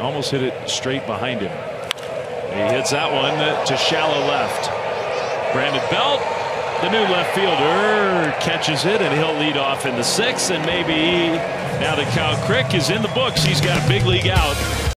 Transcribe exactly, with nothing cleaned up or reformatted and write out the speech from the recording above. Almost hit it straight behind him. He hits that one to shallow left. Brandon Belt, the new left fielder, catches it, and he'll lead off in the sixth. And maybe now that Kyle Crick is in the books, he's got a big league out.